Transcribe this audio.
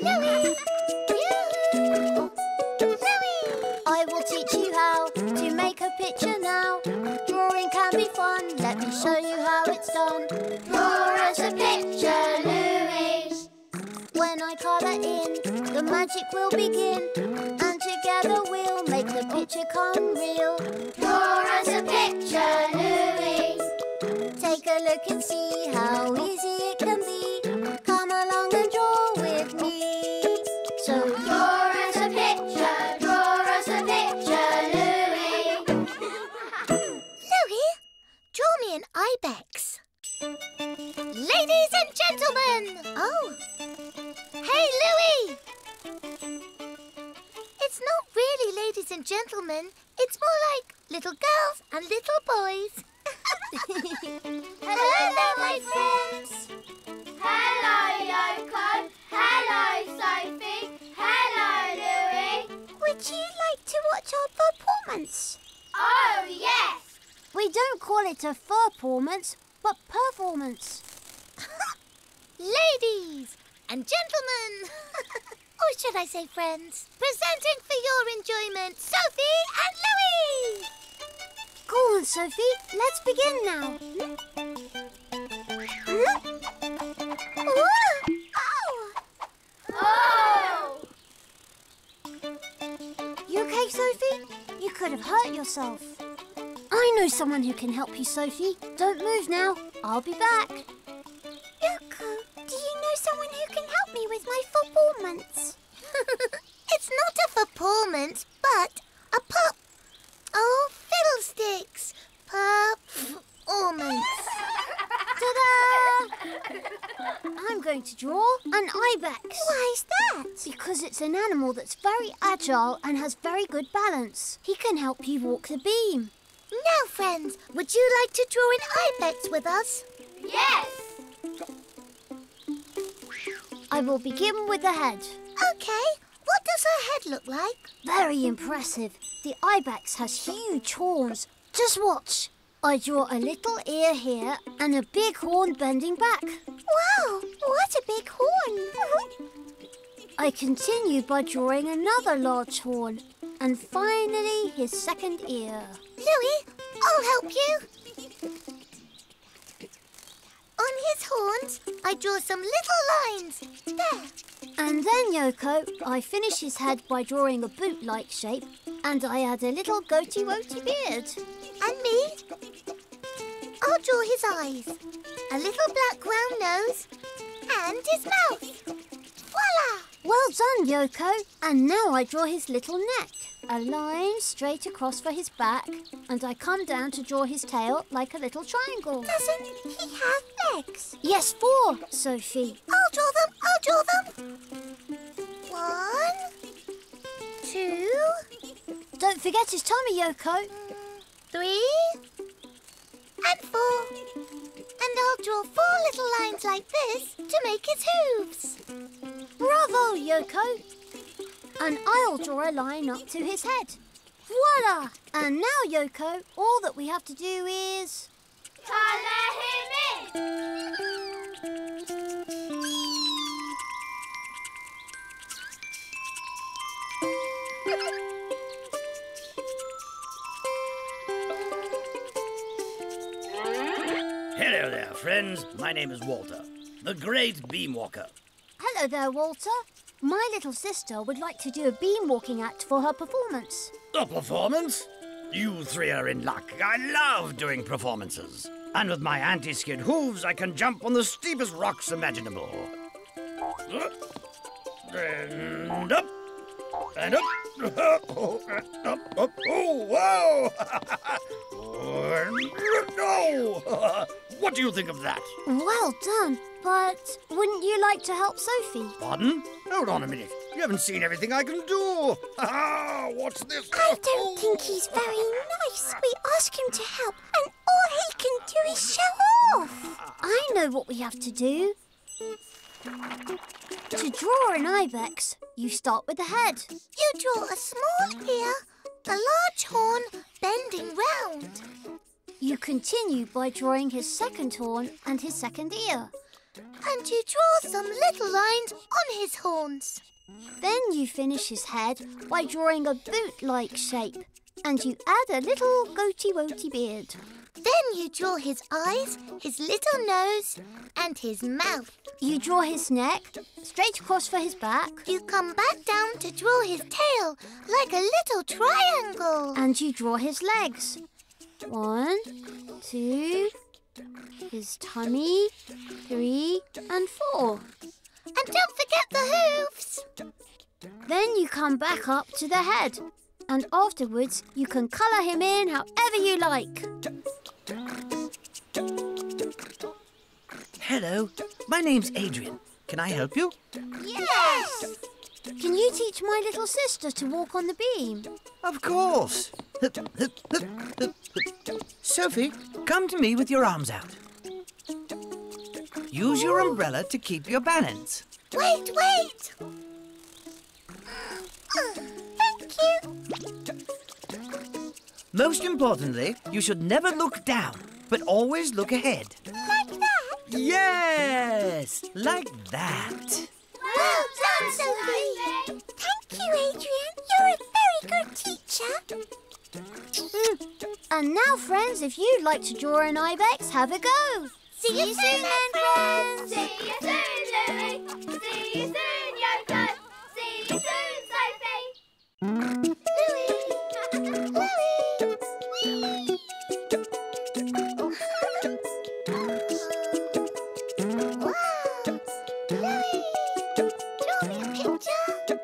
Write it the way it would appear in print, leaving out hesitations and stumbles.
Louie! I will teach you how to make a picture now. Drawing can be fun, let me show you how it's done. Draw us a picture, Louie. When I colour in, the magic will begin. And together we'll make the picture come real. Draw us a picture, Louie. Take a look and see how easy it can be. Come along and draw with me. So draw us a picture, draw us a picture, Louie. Louie, draw me an ibex. Ladies and gentlemen! Oh. Hey, Louie! It's not really ladies and gentlemen. It's more like little girls and little boys. Hello there, my friends. Hello, Yoko. Hello, Sophie. Hello, Louie. Would you like to watch our performance? Oh, yes. We don't call it a fur-formance, but performance. Ladies and gentlemen, or should I say friends, presenting for your enjoyment, Sophie and Louie. Go on, Sophie. Let's begin now. Oh! Oh! You okay, Sophie? You could have hurt yourself. I know someone who can help you, Sophie. Don't move now. I'll be back. Yoko, do you know someone who can help me with my performance? It's not a performance, but a pop. Oh, fiddlesticks! Performance! Ta-da! I'm going to draw an ibex. Why is that? Because it's an animal that's very agile and has very good balance. He can help you walk the beam. Now, friends, would you like to draw an ibex with us? Yes! I will begin with the head. Okay. What does her head look like? Very impressive. The ibex has huge horns. Just watch. I draw a little ear here and a big horn bending back. Wow, what a big horn. I continue by drawing another large horn and finally his second ear. Louie, I'll help you. On his horns, I draw some little lines. There. And then, Yoko, I finish his head by drawing a boot-like shape and I add a little goatee-woatee beard. And me? I'll draw his eyes, a little black round nose and his mouth. Voila! Well done, Yoko. And now I draw his little neck, a line straight across for his back and I come down to draw his tail like a little triangle. Doesn't he have legs? Yes, four, Sophie. I'll draw them, I'll draw them. 1, 2... Don't forget his tummy, Yoko. 3 and 4. And I'll draw 4 little lines like this to make his hooves. Bravo, Yoko. And I'll draw a line up to his head. Voila! And now, Yoko, all that we have to do is... colour him in! Hello there, friends. My name is Walter, the great beam walker. Hello there, Walter. My little sister would like to do a beam walking act for her performance. A performance? You three are in luck. I love doing performances. And with my anti-skid hooves, I can jump on the steepest rocks imaginable. And up. And up. Up, up. Oh, wow. What do you think of that? Well done. But wouldn't you like to help Sophie? Pardon? Hold on a minute. You haven't seen everything I can do. Ah, what's this? I don't think he's very nice. We ask him to help, and all he can do is show off. I know what we have to do. To draw an ibex, you start with the head. You draw a small ear, a large horn bending round. You continue by drawing his second horn and his second ear. and you draw some little lines on his horns. Then you finish his head by drawing a boot-like shape, and you add a little goatee-woatee beard. Then you draw his eyes, his little nose, and his mouth. You draw his neck, straight across for his back. You come back down to draw his tail, like a little triangle. And you draw his legs. 1, 2, his tummy, 3 and 4. And don't forget the hooves. Then you come back up to the head. And afterwards, you can colour him in however you like. Hello, my name's Adrian. Can I help you? Yes! Can you teach my little sister to walk on the beam? Of course. Sophie, come to me with your arms out. Use your umbrella to keep your balance. Wait, wait! Most importantly, you should never look down, but always look ahead. Like that? Yes, like that. Well done, Sophie. Thank you, Adrian. You're a very good teacher. And now, friends, if you'd like to draw an ibex, have a go. See you soon, friends. See you soon, Louie. See you soon, Yoko. See you soon, Sophie. Wow! Louie, draw me a picture!